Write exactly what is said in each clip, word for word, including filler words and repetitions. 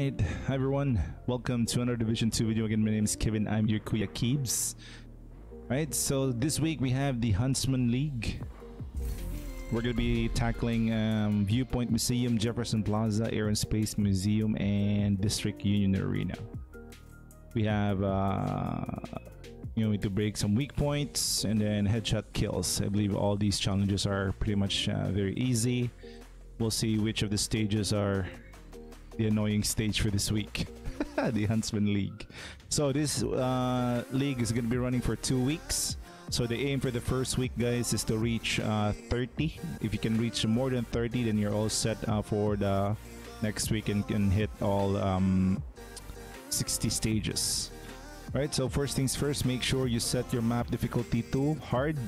Alright, hi everyone. Welcome to another Division two video. Again, my name is Kevin. I'm your Kuya Keebs. Alright, so this week we have the Huntsman League. We're going to be tackling um, Viewpoint Museum, Jefferson Plaza, Air and Space Museum, and District Union Arena. We have, uh, you know, we need to break some weak points and then headshot kills. I believe all these challenges are pretty much uh, very easy. We'll see which of the stages are the annoying stage for this week. The Huntsman League. So this uh, league is going to be running for two weeks. So the aim for the first week, guys, is to reach uh, thirty. If you can reach more than thirty, then you're all set uh, for the next week and can hit all um, sixty stages. All right, so first things first, make sure you set your map difficulty to hard,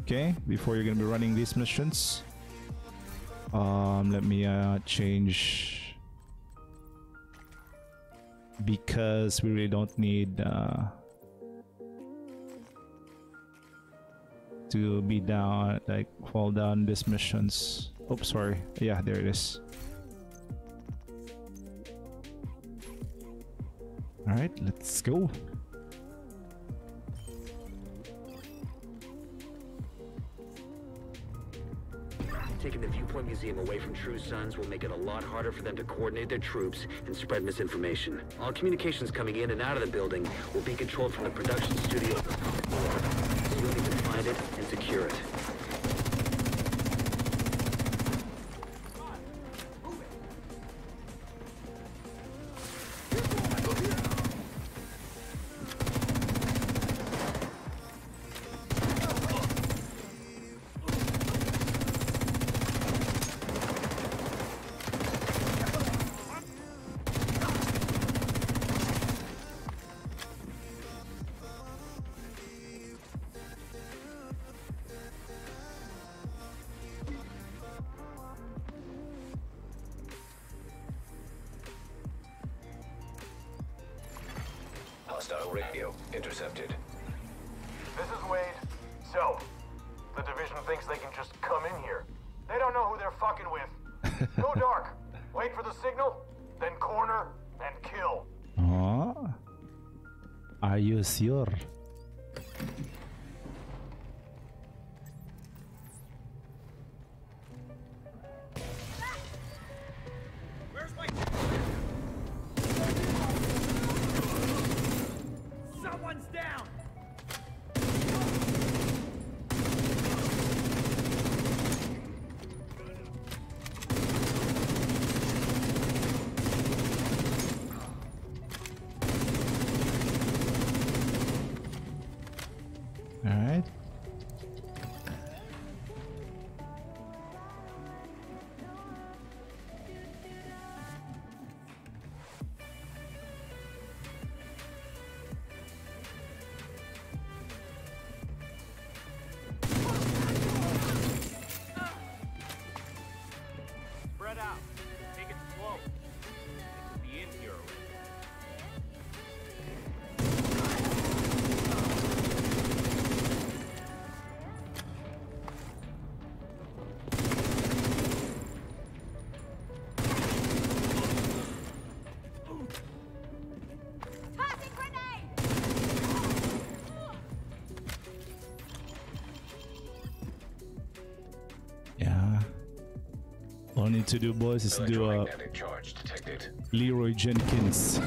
okay, before you're going to be running these missions. Um, let me uh, change, because we really don't need... Uh, to be down, like fall down these missions. Oops, sorry. Yeah, there it is. All right, let's go. Taking the Viewpoint Museum away from True Sons will make it a lot harder for them to coordinate their troops and spread misinformation. All communications coming in and out of the building will be controlled from the production studio. It and secure it. Hostile radio intercepted. This is Wade. So, the Division thinks they can just come in here. They don't know who they're fucking with. Go dark, wait for the signal, then corner and kill. Oh, are you sure? All I need to do, boys, is do a Leroy Jenkins.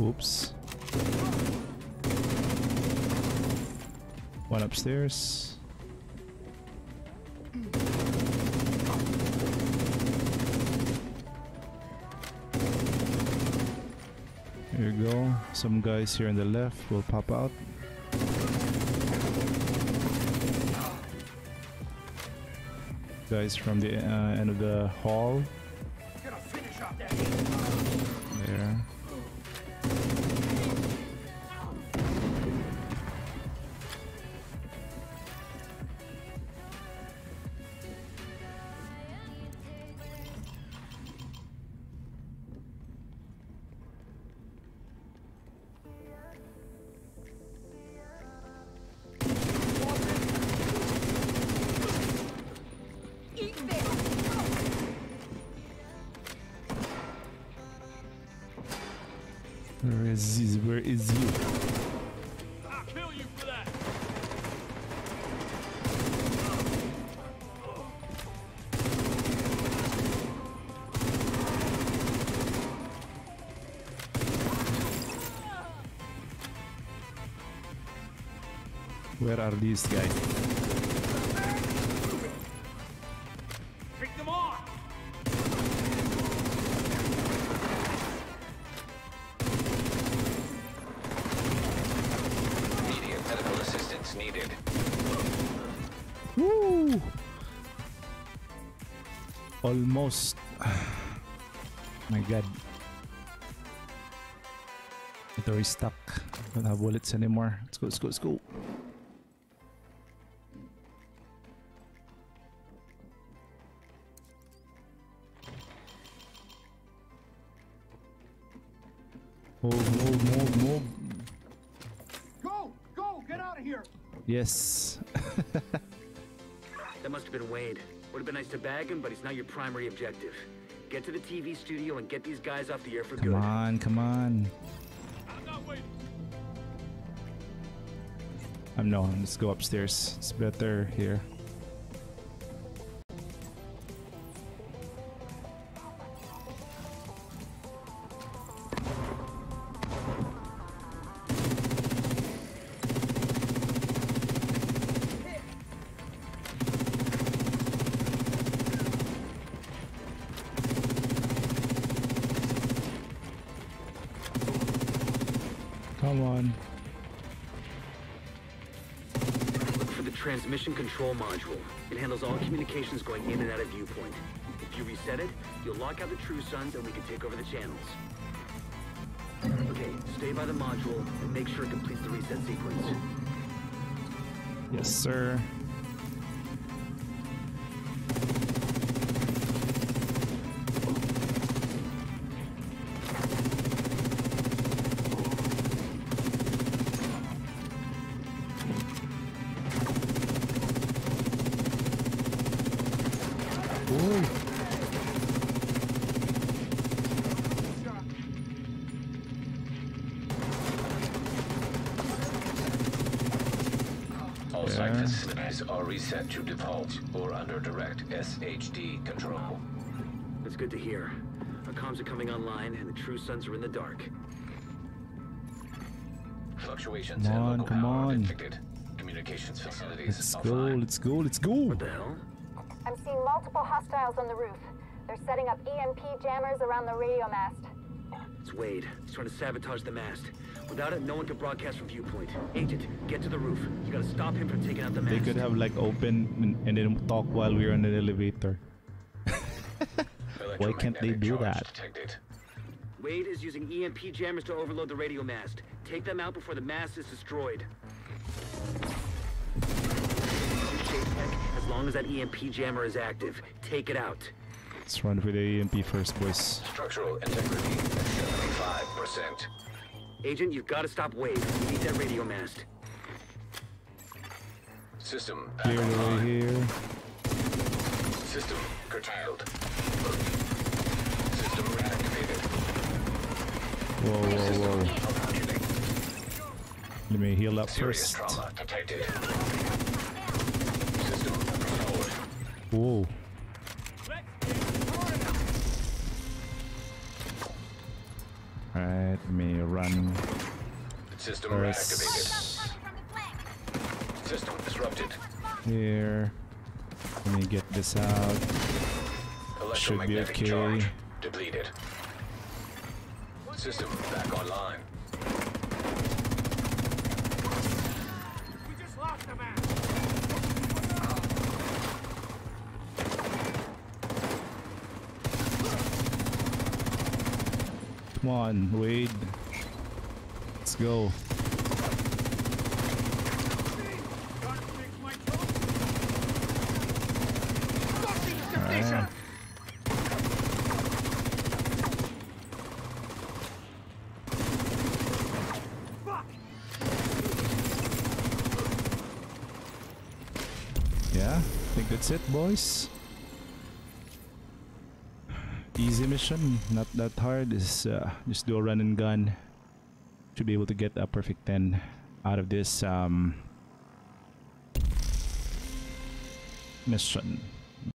Oops. One upstairs. Here you go. Some guys here on the left will pop out. Guys from the uh, end of the hall. There. Where is this? Where is you? I'll kill you for that. Where are these guys? Almost. My god. The door is stuck. I don't have bullets anymore. Let's go, let's go, let's go. Move, move, move, move. Go, go, get out of here. Yes. That must have been Wade. Would have been nice to bag him, but he's not your primary objective. Get to the T V studio and get these guys off the air for good. Come on, come on. I'm not waiting. I'm no, let's go upstairs. It's better here. Mission control module. It handles all communications going in and out of Viewpoint. If you reset it, you'll lock out the True Sons and we can take over the channels. Okay, stay by the module and make sure it completes the reset sequence. Yes, sir. Are reset to default or under direct S H D control. That's good to hear. Our comms are coming online and the True Sons are in the dark. Fluctuations come on, and come on. Detected. Communications facilities let's offline. Go, let's go, let's go. What the hell? I'm seeing multiple hostiles on the roof. They're setting up E M P jammers around the radio mast. It's Wade. He's trying to sabotage the mast. Without it, no one can broadcast from Viewpoint. Agent, get to the roof. You gotta stop him from taking out the mast. They could have like open and, and then talk while we were in the elevator. Why can't they do that? Detected. Wade is using E M P jammers to overload the radio mast. Take them out before the mast is destroyed. As long as that E M P jammer is active, take it out. Let's run with the E M P first, boys. Structural integrity at seventy-five percent. Agent, you've got to stop Wade. We need that radio mast. System back online. Here. System curtailed. System reactivated. Whoa, whoa, whoa. Let me heal up first. Serious trauma detected. System restored. Whoa. Alright, let me run. System reactivated. System disrupted. Here. Let me get this out. Should be okay. Charge depleted. System back online. We just lost the man. Come on, Wade. Let's go. Right. Yeah, I think that's it, boys. Easy mission, not that hard. Is uh, just do a run and gun. should be able to get a perfect ten out of this um, mission.